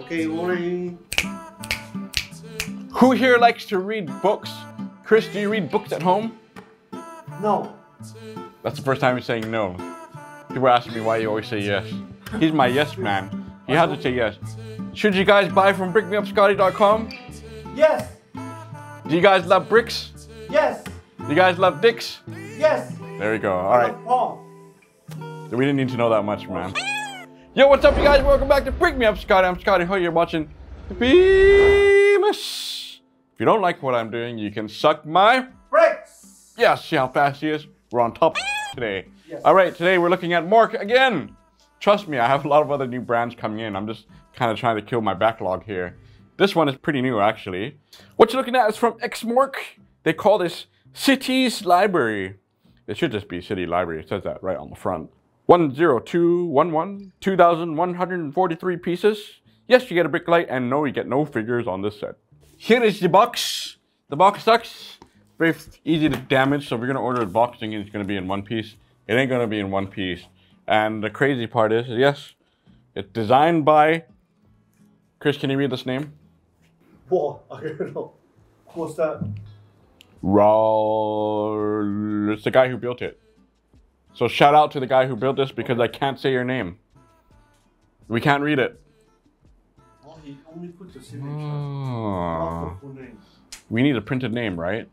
Okay, morning. Who here likes to read books? Chris, do you read books at home? No. That's the first time you're saying no. People ask me why you always say yes. He's my yes man. You have to say yes. Should you guys buy from BrickMeUpScottie.com? Yes. Do you guys love bricks? Yes. Do you guys love dicks? Yes. There we go. All right. Oh. We didn't need to know that much, man. Yo, what's up, you guys? Welcome back to Brick Me Up Scottie. I'm Scottie. Hope you're watching Beamus. If you don't like what I'm doing, you can suck my bricks. Yeah, see how fast he is? We're on top today. Yes. All right, today we're looking at Xmork again. Trust me, I have a lot of other new brands coming in. I'm just kind of trying to kill my backlog here. This one is pretty new, actually. What you're looking at is from Xmork. They call this Cities Library. It should just be City Library. It says that right on the front. 10211, 2,143 pieces. Yes, you get a brick light, and no, you get no figures on this set. Here is the box. The box sucks. Very easy to damage, so we're gonna order the box thinking it's gonna be in one piece. It ain't gonna be in one piece. And the crazy part is, yes, it's designed by... Chris, can you read this name? What? I don't know. What's that? Raul. It's the guy who built it. So shout out to the guy who built this because I can't say your name. We can't read it. Well, he only put the signature. Not the full name. We need a printed name, right?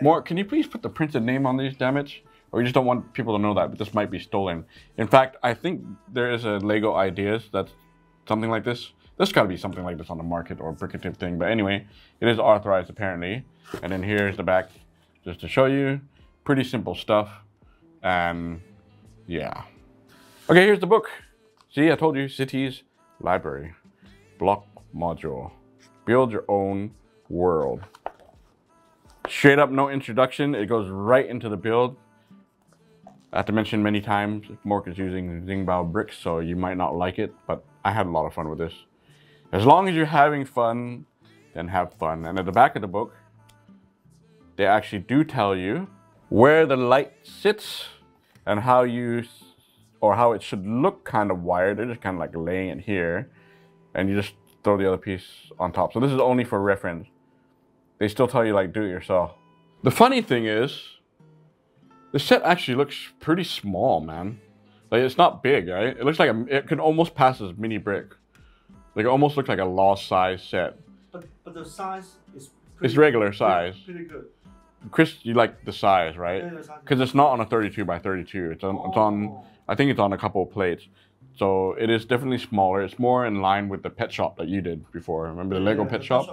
More, can you please put the printed name on these, damn it? Or you just don't want people to know that, but this might be stolen. In fact, I think there is a Lego Ideas that's something like this. There's got to be something like this on the market or brickative thing. But anyway, it is authorized apparently. And then here's the back just to show you. Pretty simple stuff. And yeah. Okay, here's the book. See, I told you, Cities Library. Block module. Build your own world. Straight up, no introduction. It goes right into the build. I have to mention many times, Xmork is using Zingbao bricks, so you might not like it, but I had a lot of fun with this. As long as you're having fun, then have fun. And at the back of the book, they actually do tell you where the light sits and how you, or how it should look kind of wired. They're just kind of like laying it here and you just throw the other piece on top. So this is only for reference. They still tell you like, do it yourself. The funny thing is, the set actually looks pretty small, man. Like it's not big, right? It looks like it could almost pass as mini brick. Like it almost looks like a law size set. But the size is pretty, it's regular size. Pretty good. Chris, you like the size, right? Because it's not on a 32 by 32. It's on, oh. It's on, I think it's on a couple of plates. So it is definitely smaller. It's more in line with the pet shop that you did before. Remember the Lego pet shop?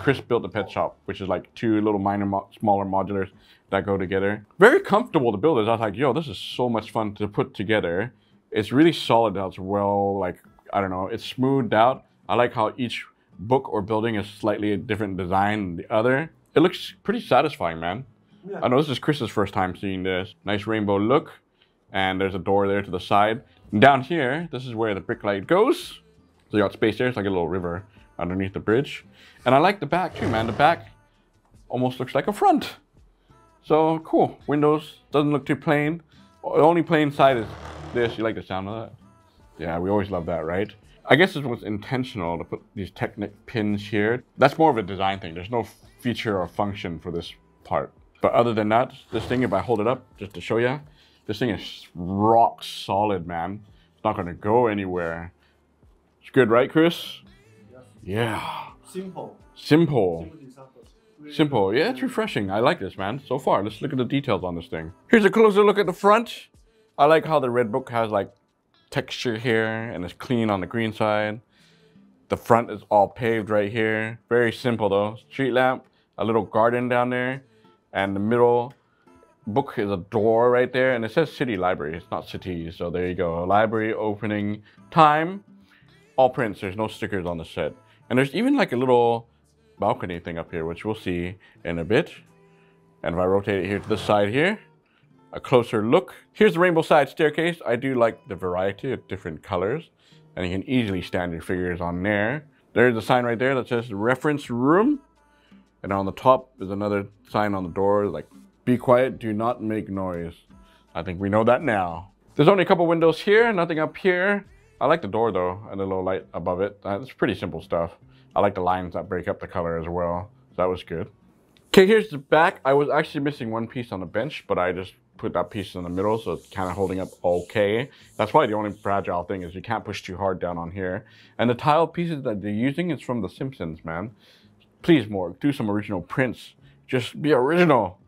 Chris built the pet shop, which is like two little minor, smaller modulars that go together. Very comfortable to build this. I was like, yo, this is so much fun to put together. It's really solid out. It's well, like, I don't know, it's smoothed out. I like how each book or building is slightly a different design than the other. It looks pretty satisfying, man. Yeah. I know this is Chris's first time seeing this. Nice rainbow look. And there's a door there to the side. And down here, this is where the brick light goes. So you got space there. It's like a little river underneath the bridge. And I like the back too, man. The back almost looks like a front. So cool. Windows doesn't look too plain. The only plain side is this. You like the sound of that? Yeah, we always love that, right? I guess this was intentional to put these Technic pins here. That's more of a design thing. There's no feature or function for this part. But other than that, this thing, if I hold it up just to show you, this thing is rock solid, man. It's not gonna go anywhere. It's good, right, Chris? Yes. Yeah. Simple. Simple. Simple. Yeah, it's refreshing. I like this, man. So far, let's look at the details on this thing. Here's a closer look at the front. I like how the red book has like texture here and it's clean on the green side. The front is all paved right here. Very simple though. Street lamp, a little garden down there, and the middle book is a door right there, and it says City Library. It's not City, so there you go. Library opening time. All prints, there's no stickers on the set. And there's even like a little balcony thing up here, which we'll see in a bit. And if I rotate it here to this side here, a closer look. Here's the rainbow side staircase. I do like the variety of different colors, and you can easily stand your figures on there. There's a sign right there that says reference room. And on the top is another sign on the door, like be quiet, do not make noise. I think we know that now. There's only a couple windows here, nothing up here. I like the door though, and the little light above it. It's pretty simple stuff. I like the lines that break up the color as well. So that was good. Okay, here's the back. I was actually missing one piece on the bench, but I just put that piece in the middle, so it's kind of holding up okay. That's probably the only fragile thing, is you can't push too hard down on here. And the tile pieces that they're using is from The Simpsons, man. Please, Morg, do some original prints. Just be original.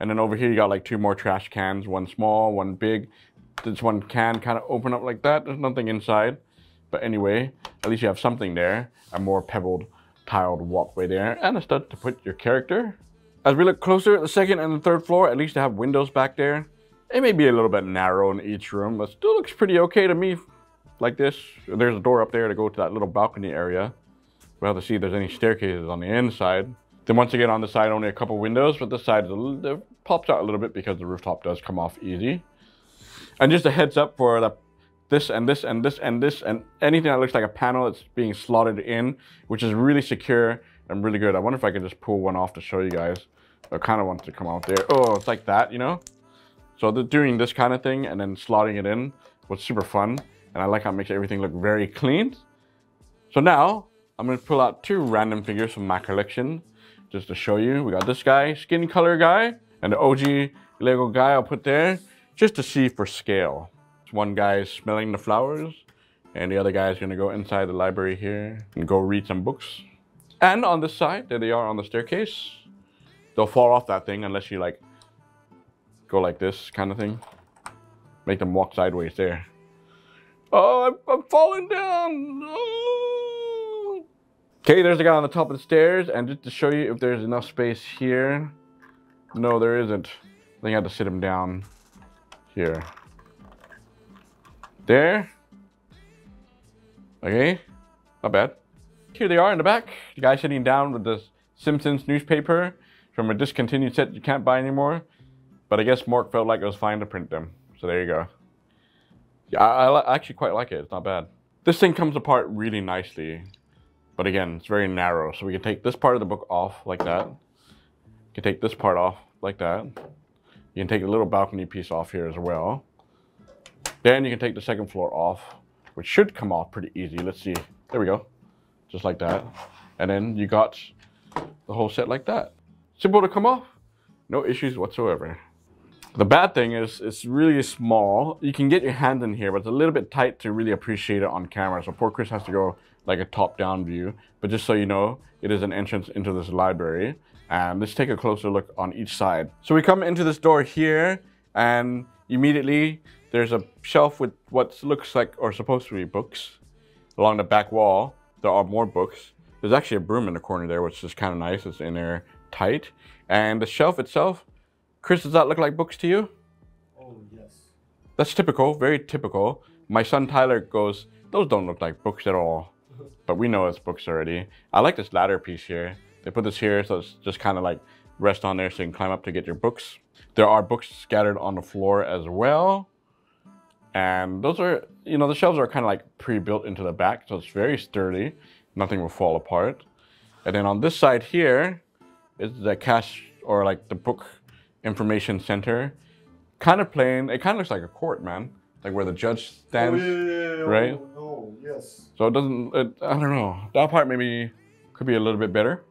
And then over here, you got like two more trash cans, one small, one big. This one can kind of open up like that. There's nothing inside. But anyway, at least you have something there. A more pebbled, tiled walkway there. And a stud to put your character. As we look closer at the second and the third floor, at least they have windows back there. It may be a little bit narrow in each room, but still looks pretty okay to me like this. There's a door up there to go to that little balcony area. We'll have to see if there's any staircases on the inside. Then once again on the side, only a couple windows, but this side is it pops out a little bit because the rooftop does come off easy. And just a heads up for the this and this and this and this and anything that looks like a panel, it's being slotted in, which is really secure and really good. I wonder if I could just pull one off to show you guys. I kind of want to come out there. Oh, it's like that, you know? So they're doing this kind of thing and then slotting it in was super fun. And I like how it makes everything look very clean. So now I'm going to pull out two random figures from my collection just to show you. We got this guy, skin color guy, and the OG Lego guy I'll put there just to see for scale. One guy is smelling the flowers and the other guy is going to go inside the library here and go read some books. And on this side, there they are on the staircase. They'll fall off that thing unless you like go like this kind of thing. Make them walk sideways there. Oh, I'm falling down. Oh. Okay, there's the guy on the top of the stairs. And just to show you if there's enough space here. No, there isn't. I think I had to sit him down here. There. Okay, not bad. Here they are in the back. The guy sitting down with this Simpsons newspaper from a discontinued set you can't buy anymore. But I guess Xmork felt like it was fine to print them. So there you go. Yeah, I actually quite like it. It's not bad. This thing comes apart really nicely. But again, it's very narrow. So we can take this part of the book off like that. You can take this part off like that. You can take the little balcony piece off here as well. Then you can take the second floor off, which should come off pretty easy. Let's see. There we go. Just like that. And then you got the whole set like that. Simple to come off. No issues whatsoever. The bad thing is it's really small. You can get your hand in here, but it's a little bit tight to really appreciate it on camera. So poor Chris has to go like a top-down view. But just so you know, it is an entrance into this library. And let's take a closer look on each side. So we come into this door here, and immediately there's a shelf with what looks like or supposed to be books. Along the back wall, there are more books. There's actually a broom in the corner there, which is kind of nice. It's in there tight. And the shelf itself, Chris, does that look like books to you? Oh, yes. That's typical, very typical. My son Tyler goes, those don't look like books at all. But we know it's books already. I like this ladder piece here. They put this here, so it's just kind of like rest on there so you can climb up to get your books. There are books scattered on the floor as well. And those are, you know, the shelves are kind of like pre-built into the back, so it's very sturdy. Nothing will fall apart. And then on this side here is the cash or like the book information center. Kind of plain. It kind of looks like a court, man. Like where the judge stands, right? Oh, yes. So it doesn't, I don't know. That part maybe could be a little bit better.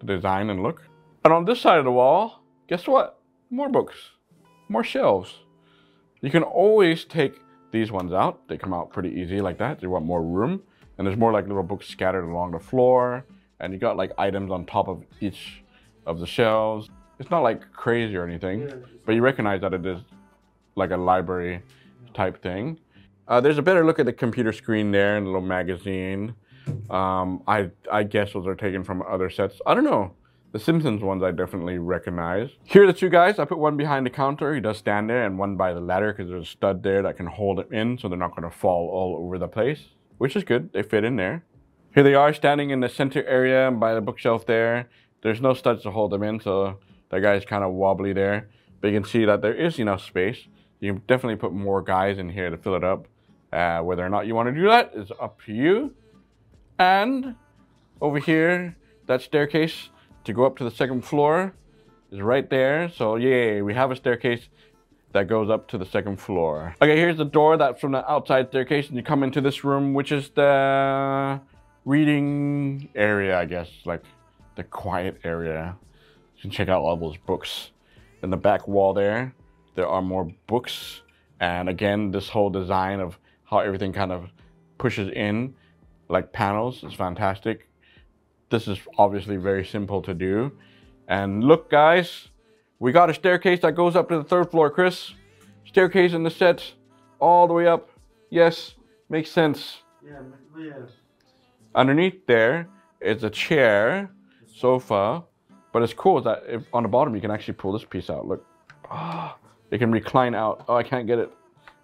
The design and look. And on this side of the wall, guess what? More books, more shelves. You can always take these ones out. They come out pretty easy like that. You want more room. And there's more like little books scattered along the floor. And you got like items on top of each of the shelves. It's not like crazy or anything, but you recognize that it is like a library type thing. There's a better look at the computer screen there and a little magazine. I guess those are taken from other sets. I don't know. The Simpsons ones I definitely recognize. Here are the two guys. I put one behind the counter. He does stand there, and one by the ladder because there's a stud there that can hold it in so they're not going to fall all over the place, which is good. They fit in there. Here they are standing in the center area by the bookshelf there. There's no studs to hold them in, so that guy's kind of wobbly there. But you can see that there is enough space. You can definitely put more guys in here to fill it up. Whether or not you want to do that is up to you. And over here, that staircase to go up to the second floor is right there. So yay, we have a staircase that goes up to the second floor. Okay, here's the door that's from the outside staircase, and you come into this room, which is the reading area, I guess, like the quiet area. You can check out all those books. In the back wall there, there are more books. And again, this whole design of how everything kind of pushes in, like panels, is fantastic. This is obviously very simple to do. And look, guys, we got a staircase that goes up to the third floor, Chris. Staircase in the set, all the way up. Yes, makes sense. Yeah, yeah. Underneath there is a chair, sofa, but it's cool that if on the bottom you can actually pull this piece out. Look, oh, it can recline out. Oh, I can't get it.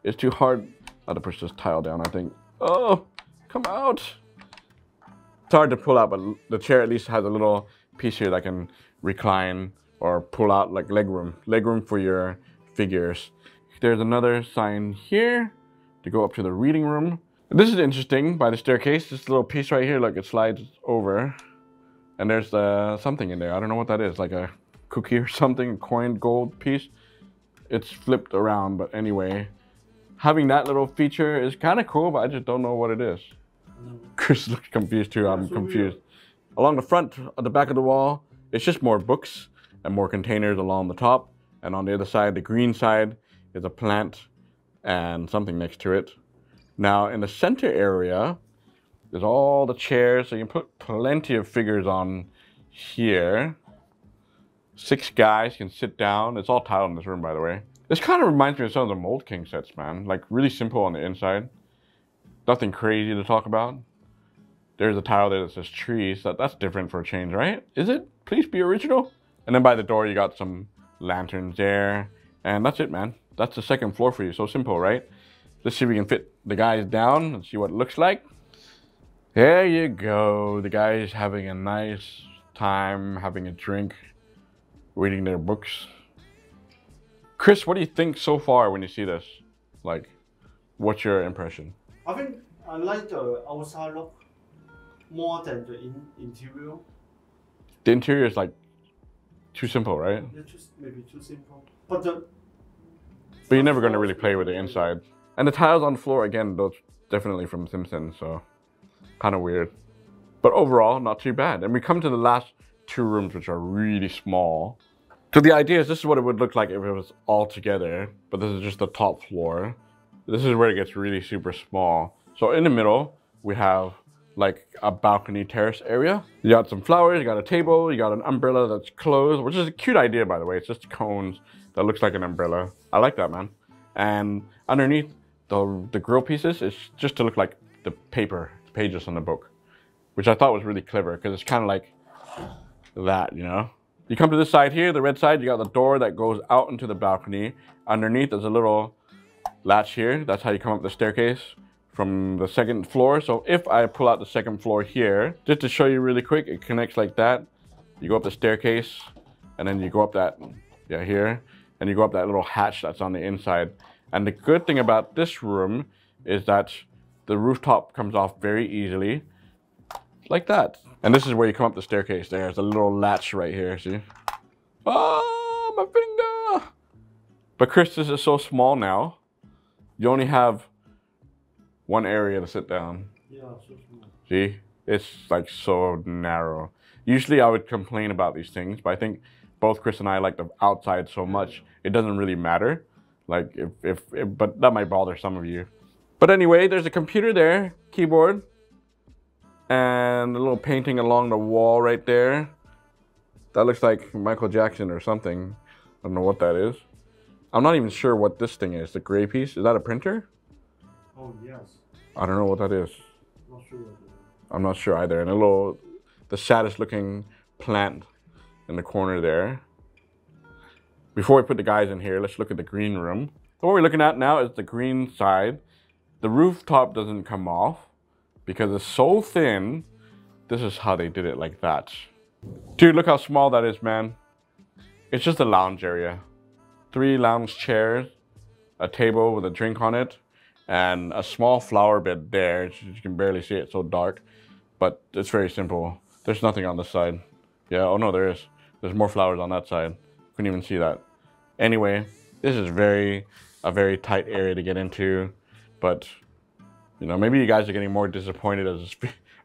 It's too hard. I had to push this tile down, I think. Oh, come out. It's hard to pull out, but the chair at least has a little piece here that can recline or pull out, like leg room for your figures. There's another sign here to go up to the reading room. This is interesting by the staircase, this little piece right here, look, it slides over. And there's something in there, I don't know what that is, like a cookie or something, coined gold piece. It's flipped around, but anyway. Having that little feature is kind of cool, but I just don't know what it is. No. Chris looks confused too, I'm confused. Weird. Along the front, at the back of the wall, it's just more books and more containers along the top. And on the other side, the green side, is a plant and something next to it. Now in the center area, there's all the chairs, so you can put plenty of figures on here. 6 guys can sit down. It's all tiled in this room, by the way. This kind of reminds me of some of the Mold King sets, man. Like really simple on the inside. Nothing crazy to talk about. There's a tile there that says trees. That's different for a change, right? Is it? Please be original. And then by the door, you got some lanterns there. And that's it, man. That's the second floor for you. So simple, right? Let's see if we can fit the guys down and see what it looks like. There you go. The guys having a nice time, having a drink, reading their books. Chris, what do you think so far when you see this? Like, what's your impression? I think I like the outside look more than the interior. The interior is like too simple, right? Yeah, maybe too simple. But you're never going to really play with the inside. And the tiles on the floor, again, those definitely from Simpsons, so kind of weird. But overall, not too bad. And we come to the last 2 rooms, which are really small. So the idea is this is what it would look like if it was all together, but this is just the top floor. This is where it gets really super small. So in the middle, we have like a balcony terrace area. You got some flowers, you got a table, you got an umbrella that's closed, which is a cute idea, by the way. It's just cones that looks like an umbrella. I like that, man. And underneath the grill pieces, it's just to look like the paper, the pages on the book, which I thought was really clever because it's kind of like that, you know? You come to this side here, the red side, you got the door that goes out into the balcony. Underneath there's a little latch here. That's how you come up the staircase from the second floor. So if I pull out the second floor here, just to show you really quick, it connects like that. You go up the staircase and then you go up that, yeah, here. And you go up that little hatch that's on the inside. And the good thing about this room is that the rooftop comes off very easily, like that. And this is where you come up the staircase there. There's a little latch right here, see? Oh, my finger! But Chris, this is so small now. You only have 1 area to sit down. Yeah, so small. See? It's like so narrow. Usually I would complain about these things, but I think both Chris and I like the outside so much, it doesn't really matter. Like, but that might bother some of you. But anyway, there's a computer there, keyboard, and a little painting along the wall right there. That looks like Michael Jackson or something. I don't know what that is. I'm not even sure what this thing is, the gray piece. Is that a printer? Oh, yes. I don't know what that is. Not sure what that is. I'm not sure either. And a little, the saddest looking plant in the corner there. Before we put the guys in here, let's look at the green room. So what we're looking at now is the green side. The rooftop doesn't come off because it's so thin. This is how they did it, like that. Dude, look how small that is, man. It's just a lounge area. 3 lounge chairs, a table with a drink on it, and a small flower bed there. You can barely see it, it's so dark, but it's very simple. There's nothing on this side. Yeah, oh no, there is. There's more flowers on that side. Couldn't even see that. Anyway, This is a very tight area to get into, but you know, maybe you guys are getting more disappointed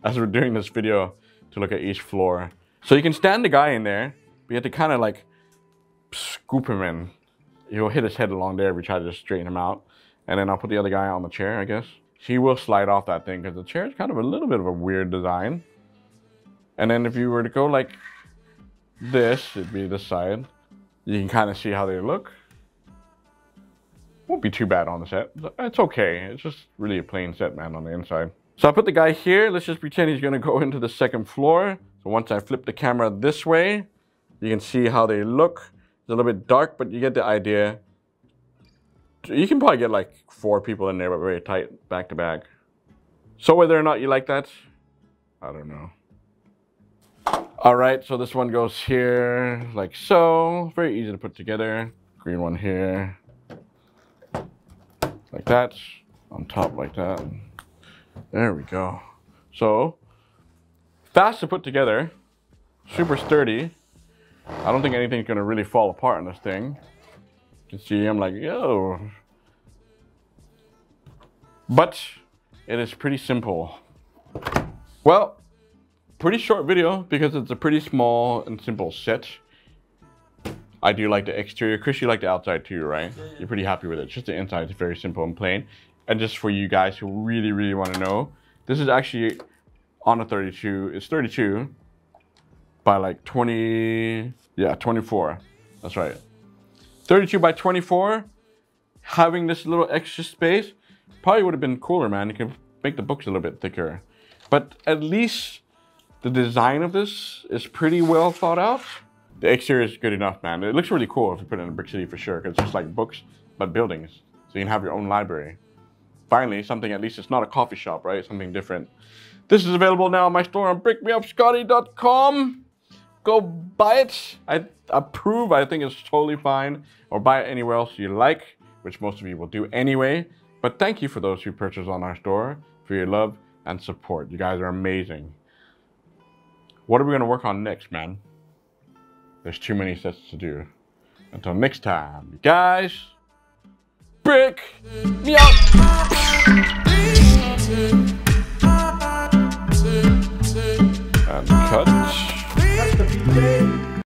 as we're doing this video to look at each floor. So you can stand the guy in there, but you have to kind of like scoop him in. He'll hit his head along there if we try to just straighten him out. And then I'll put the other guy on the chair, I guess. He will slide off that thing because the chair is kind of a little bit of a weird design. And then if you were to go like this, it'd be this side. You can kind of see how they look. Won't be too bad on the set. It's okay. It's just really a plain set, man, on the inside. So I put the guy here. Let's just pretend he's going to go into the second floor. So once I flip the camera this way, you can see how they look. It's a little bit dark, but you get the idea. You can probably get like 4 people in there, but very tight, back to back. So whether or not you like that, I don't know. All right, so this one goes here, like so. Very easy to put together. Green one here, like that. On top like that. There we go. So, fast to put together, super sturdy. I don't think anything's gonna really fall apart on this thing. You can see I'm like, yo. But it is pretty simple. Well, pretty short video because it's a pretty small and simple set. I do like the exterior. Chris, you like the outside too, right? You're pretty happy with it. Just the inside is very simple and plain. And just for you guys who really, really want to know, this is actually on a 32. It's 32 by like 20, yeah, 24. That's right. 32 by 24. Having this little extra space probably would have been cooler, man. You can make the books a little bit thicker, but at least the design of this is pretty well thought out. The exterior is good enough, man. It looks really cool if you put it in a brick city for sure, because it's just like books, but buildings. So you can have your own library. Finally, something at least it's not a coffee shop, right? Something different. This is available now on my store on BrickMeUpScottie.com. Go buy it. I approve. I think it's totally fine. Or buy it anywhere else you like, which most of you will do anyway. But thank you for those who purchase on our store for your love and support. You guys are amazing. What are we going to work on next, man? There's too many sets to do. Until next time, guys. Brick me up.